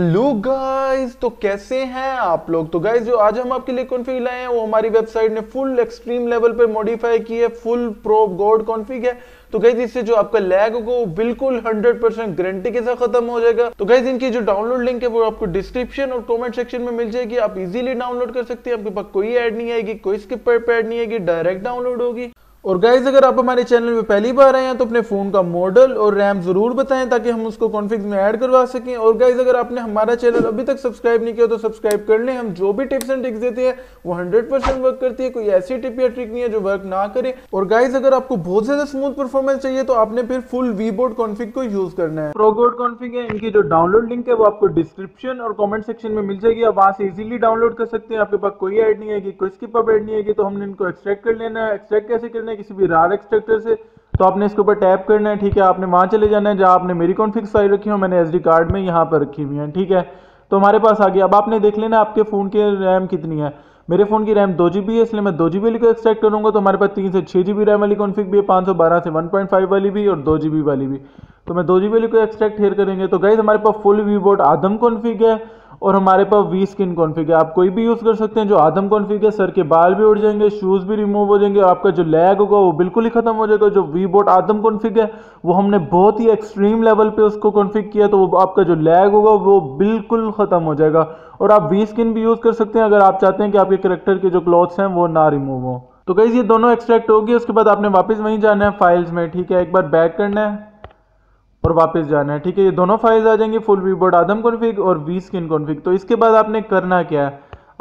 Hello guys, तो कैसे हैं आप लोग। तो गाइस जो आज हम आपके लिए कॉन्फ़िग लाए हैं वो हमारी वेबसाइट ने फुल एक्सट्रीम लेवल पे मॉडिफाई की है, फुल प्रो गॉड कॉन्फ़िग है। तो गाइस इससे जो आपका लैग होगा वो बिल्कुल 100% गारंटी के साथ खत्म हो जाएगा। तो गाइस इनकी जो डाउनलोड लिंक है वो आपको डिस्क्रिप्शन और कमेंट सेक्शन में मिल जाएगी, आप इजीली डाउनलोड कर सकते हैं। आपके पास कोई ऐड नहीं आएगी, कोई स्किप ऐड नहीं आएगी, डायरेक्ट डाउनलोड होगी। और गाइज अगर आप हमारे चैनल में पहली बार आए हैं तो अपने फ़ोन का मॉडल और रैम ज़रूर बताएं ताकि हम उसको कॉन्फ़िग में ऐड करवा सकें। और गाइज अगर आपने हमारा चैनल अभी तक सब्सक्राइब नहीं किया तो सब्सक्राइब कर लें। हम जो भी टिप्स एंड ट्रिक्स देते हैं वो 100% वर्क करती है, कोई ऐसी टिप या ट्रिक नहीं है जो वर्क ना करे। और गाइज अगर आपको बहुत ज़्यादा स्मूथ परफॉर्मेंस चाहिए तो आपने फिर फुल Vbot कॉन्फ़िग को यूज़ करना है। प्रोगोड कॉन्फ़िग है, इनकी जो डाउनलोड लिंक है वो आपको डिस्क्रिप्शन और कॉमेंट सेक्शन में मिल जाएगी, आप वहाँ से ईजिली डाउनलोड कर सकते हैं। आपके पास कोई ऐड नहीं आएगी, कोई स्किप ऐड नहीं आएगी। तो हमने इनको एक्सट्रैक्ट कर लेना है। एक्सट्रैक्ट कैसे करना किसी भी रार एक्सट्रैक्टर से, तो आपने इसके ऊपर टैप करना है, ठीक है। आपने वहां चले जाना है जहां आपने मेरी कॉन्फ़िग फाइल रखी हो, मैंने एसडी कार्ड में यहां पर रखी हुई है, ठीक है। तो हमारे पास आ गया। अब आपने देख लेना आपके फ़ोन की रैम कितनी है। मेरे फ़ोन की रैम 2 GB है, इसलिए मैं 2 GB वाली को एक्सट्रैक्ट करूँगा। तो हमारे पास 3 से 6 GB रैम वाली कॉन्फ़िग भी है, 512 से 1.5 वाली भी और 2 GB वाली भी। तो मैं 2 GB वाली को एक्सट्रैक्ट हेयर करेंगे। तो गाइस हमारे पास फुल Vbot आदम कॉन्फ़िग है और हमारे पास Vskin कॉन्फ़िग है। आप कोई भी यूज़ कर सकते हैं। जो आदम कॉन्फ़िग है सर के बाल भी उड़ जाएंगे, शूज़ भी रिमूव हो जाएंगे, आपका जो लैग होगा वो बिल्कुल ही खत्म हो जाएगा। जो Vbot आदम कॉन्फ़िग है वो हमने बहुत ही एक्सट्रीम लेवल पे उसको कॉन्फ़िग किया, तो वो आपका जो लैग होगा वो बिल्कुल ख़त्म हो जाएगा। और आप Vskin भी यूज़ कर सकते हैं अगर आप चाहते हैं कि आपके कैरेक्टर के जो क्लॉथ्स हैं वो ना रिमूव हो। तो गाइस ये दोनों एक्सट्रैक्ट होगी। उसके बाद आपने वापस वहीं जाना है फाइल्स में, ठीक है। एक बार बैक करना है और वापस जाना है, ठीक है। ये दोनों फाइल्स आ जाएंगी, फुल Vbot आदम कॉन्फ़िग और Vskin कॉन्फ़िग। तो इसके बाद आपने करना क्या है,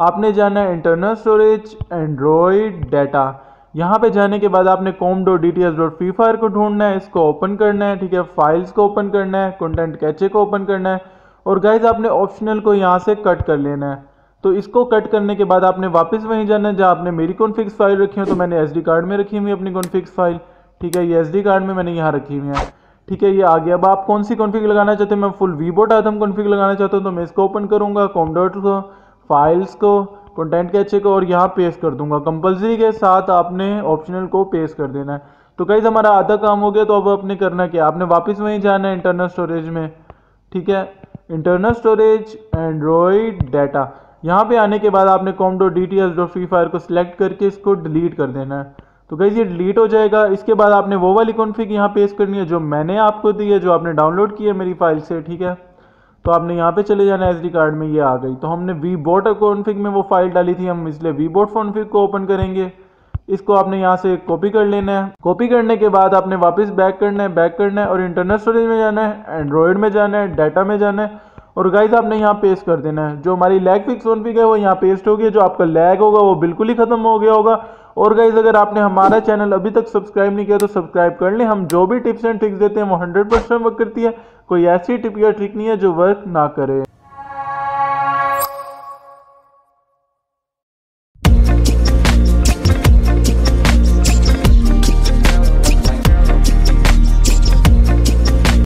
आपने जाना है इंटरनल स्टोरेज, एंड्रॉयड डाटा। यहाँ पे जाने के बाद आपने com.dts.freefire को ढूंढना है, इसको ओपन करना है, ठीक है। फाइल्स को ओपन करना है, कंटेंट कैचे को ओपन करना है और गाइज आपने ऑप्शनल को यहाँ से कट कर लेना है। तो इसको कट करने के बाद आपने वापस वहीं जाना है जहाँ आपने मेरी कॉन्फ़िग फाइल रखी हो। तो मैंने एसडी कार्ड में रखी हुई अपनी कॉन्फ़िग फाइल, ठीक है। ये एसडी कार्ड में मैंने यहाँ रखी हुई है, ठीक है। ये आ गया। अब आप कौन सी कॉन्फ़िग लगाना चाहते हैं, मैं फुल Vbot आदम कॉन्फ़िग लगाना चाहता हूँ। तो मैं इसको ओपन करूँगा, कॉमडोट को, फाइल्स को, कंटेंट कैचे को और यहाँ पेस्ट कर दूँगा। कंपलसरी के साथ आपने ऑप्शनल को पेस्ट कर देना है। तो गाइस हमारा आधा काम हो गया। तो अब आपने करना क्या, आपने वापस वहीं जाना है इंटरनल स्टोरेज में, ठीक है। Internal storage, Android data. यहाँ पर आने के बाद आपने com.dts.freefire को सिलेक्ट करके इसको डिलीट कर देना है। तो गाइस ये डिलीट हो जाएगा। इसके बाद आपने वो वाली कॉन्फ़िग यहाँ पेस्ट करनी है जो मैंने आपको दी है, जो आपने डाउनलोड की है मेरी फाइल से, ठीक है। तो आपने यहाँ पे चले जाना है एसडी कार्ड में, ये आ गई। तो हमने Vbot कॉन्फ़िग में वो फाइल डाली थी, हम इसलिए Vbot कॉन्फ़िग को ओपन करेंगे। इसको आपने यहाँ से कॉपी कर लेना है। कॉपी करने के बाद आपने वापस बैक करना है, बैक करना है और इंटरनल स्टोरेज में जाना है, एंड्रॉयड में जाना है, डाटा में जाना है और गाइस आपने यहाँ पेस्ट कर देना है। जो हमारी लैग फिक्स कॉन्फ़िग है वो यहाँ पेस्ट होगी। जो आपका लैग होगा वो बिल्कुल ही खत्म हो गया होगा। और गाइस अगर आपने हमारा चैनल अभी तक सब्सक्राइब नहीं किया तो सब्सक्राइब कर लें। हम जो भी टिप्स एंड ट्रिक्स देते हैं वो 100% वर्क करती है, कोई ऐसी टिप या ट्रिक नहीं है जो वर्क ना करे।